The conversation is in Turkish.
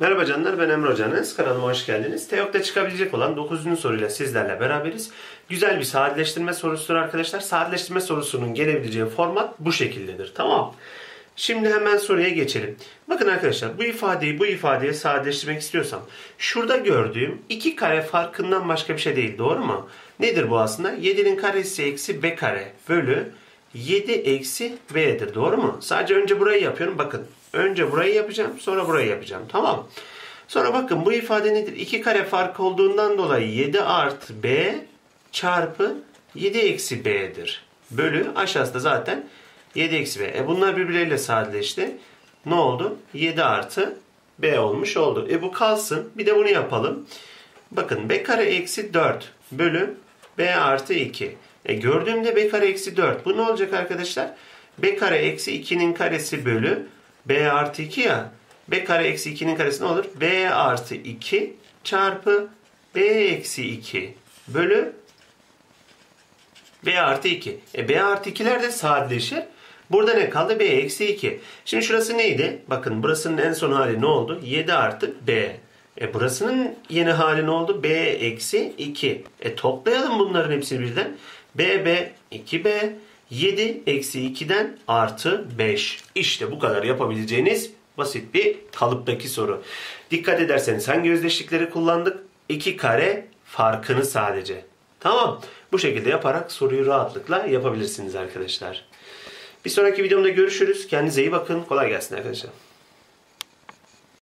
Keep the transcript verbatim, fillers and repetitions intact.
Merhaba canlar, ben Emre hocanız. Kanalıma hoş geldiniz. Teok'ta çıkabilecek olan dokuzuncu soruyla sizlerle beraberiz. Güzel bir saatleştirme sorusudur arkadaşlar. Saatleştirme sorusunun gelebileceği format bu şekildedir. Tamam. Şimdi hemen soruya geçelim. Bakın arkadaşlar, bu ifadeyi bu ifadeye sadeleştirmek istiyorsam şurada gördüğüm iki kare farkından başka bir şey değil. Doğru mu? Nedir bu aslında? yedinin karesi eksi b kare bölü yedi eksi b'dir. Doğru mu? Sadece önce burayı yapıyorum. Bakın. Önce burayı yapacağım. Sonra burayı yapacağım. Tamam. Sonra bakın bu ifade nedir? iki kare fark olduğundan dolayı yedi artı b çarpı yedi eksi b'dir. Bölü aşağısı da zaten yedi eksi b. E bunlar birbirleriyle sadeleşti. Ne oldu? yedi artı b olmuş oldu. E bu kalsın. Bir de bunu yapalım. Bakın b kare eksi dört bölü b artı iki. E gördüğümde b kare eksi dört. Bu ne olacak arkadaşlar? B kare eksi ikinin karesi bölü b artı iki ya. B kare eksi ikinin karesi ne olur? B artı iki çarpı b eksi iki bölü b artı iki. E b artı ikiler de sadeleşir. Burada ne kaldı? B eksi iki. Şimdi şurası neydi? Bakın burasının en son hali ne oldu? yedi artı b. E burasının yeni hali ne oldu? B eksi iki. E toplayalım bunların hepsini birden. B, b, iki b. yedi eksi ikiden artı beş. İşte bu kadar yapabileceğiniz basit bir kalıptaki soru. Dikkat ederseniz hangi özdeşlikleri kullandık? iki kare farkını sadece. Tamam. Bu şekilde yaparak soruyu rahatlıkla yapabilirsiniz arkadaşlar. Bir sonraki videomda görüşürüz. Kendinize iyi bakın. Kolay gelsin arkadaşlar.